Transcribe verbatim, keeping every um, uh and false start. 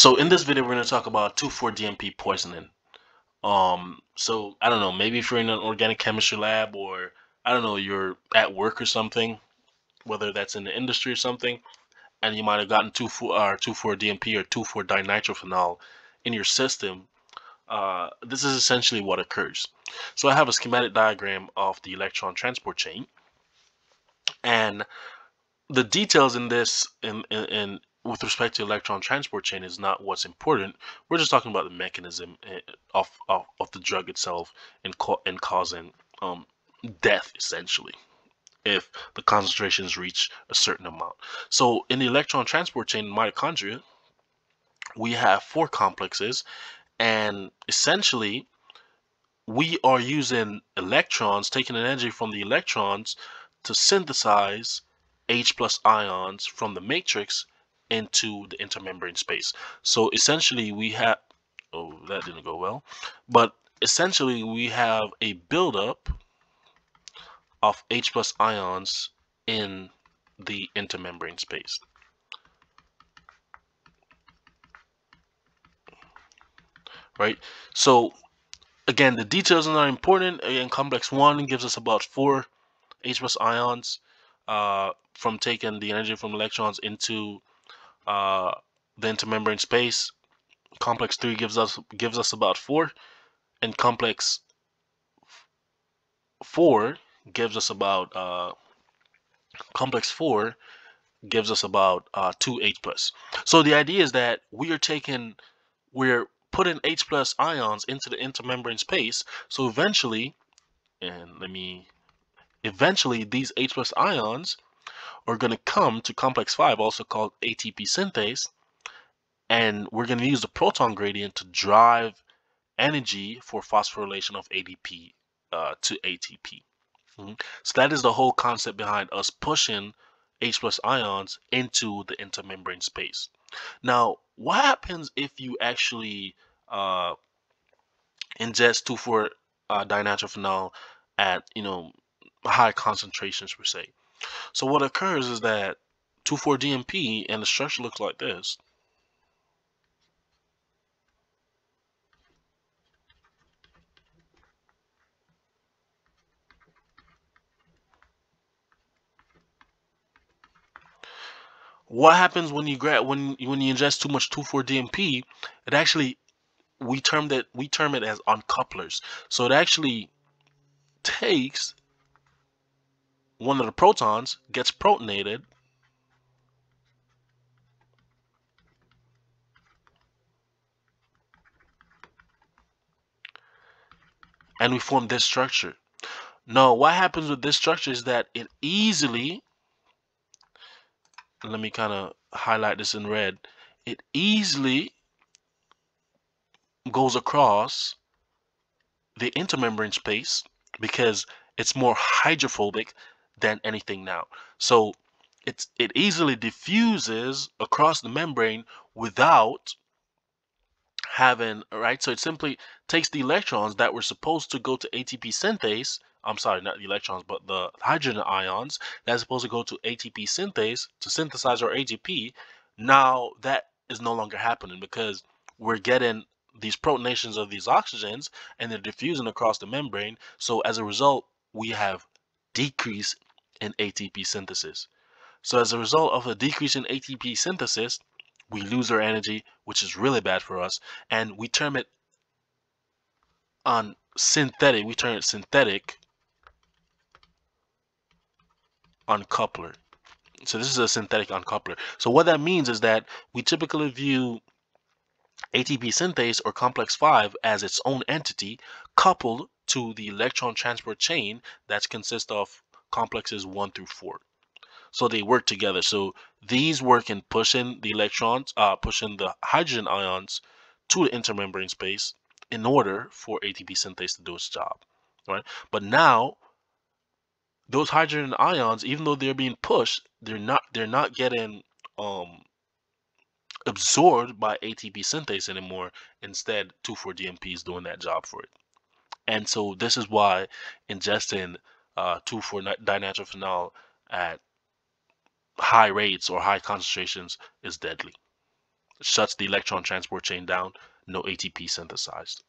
So in this video, we're going to talk about two four D N P poisoning. Um, so I don't know, maybe if you're in an organic chemistry lab, or I don't know, you're at work or something, whether that's in the industry or something, and you might have gotten two four D N P or two four dinitrophenol in your system. Uh, this is essentially what occurs. So I have a schematic diagram of the electron transport chain, and the details in this in, in, in with respect to electron transport chain is not what's important. We're just talking about the mechanism of, of, of the drug itself and, co and causing um, death, essentially, if the concentrations reach a certain amount. So in the electron transport chain in mitochondria, we have four complexes, and essentially we are using electrons, taking energy from the electrons to synthesize H plus ions from the matrix into the intermembrane space. So essentially we have, oh, that didn't go well, but essentially we have a buildup of H plus ions in the intermembrane space. Right? So again, the details are not important. Again, complex one gives us about four H plus ions uh, from taking the energy from electrons into uh, the intermembrane space. Complex three gives us gives us about four, and complex four gives us about uh, complex four gives us about uh, two H plus. So the idea is that we are taking we're putting H plus ions into the intermembrane space. So eventually, and let me, eventually these H plus ions are going to come to complex five, also called A T P synthase, and we're going to use the proton gradient to drive energy for phosphorylation of A D P uh, to A T P. Mm-hmm. So that is the whole concept behind us pushing H plus ions into the intermembrane space. Now, what happens if you actually uh, ingest two four dinitrophenol at, you know, high concentrations per se? So what occurs is that two four D N P, and the structure looks like this. What happens when you grab when when you ingest too much two four D N P? It actually, we term that we term it as uncouplers. So it actually takes one of the protons, gets protonated, and we form this structure. Now, what happens with this structure is that it easily, let me kind of highlight this in red, it easily goes across the intermembrane space because it's more hydrophobic than anything now. So it's, it easily diffuses across the membrane without having, right? So it simply takes the electrons that were supposed to go to A T P synthase, I'm sorry, not the electrons, but the hydrogen ions that's supposed to go to A T P synthase to synthesize our A T P. Now that is no longer happening because we're getting these protonations of these oxygens and they're diffusing across the membrane. So as a result, we have decrease in A T P synthesis. So as a result of a decrease in A T P synthesis, we lose our energy, which is really bad for us. And we term it on synthetic, we term it synthetic uncoupler. So this is a synthetic uncoupler. So what that means is that we typically view A T P synthase or complex five as its own entity coupled to the electron transport chain that consists of complexes one through four. So they work together. So these work in pushing the electrons, uh, pushing the hydrogen ions to the intermembrane space in order for A T P synthase to do its job, right? But now those hydrogen ions, even though they're being pushed, they're not they're not getting um, absorbed by A T P synthase anymore. Instead, two four D N P is doing that job for it. And so this is why ingesting uh, two four dinitrophenol at high rates or high concentrations is deadly. shuts the electron transport chain down, no A T P synthesized.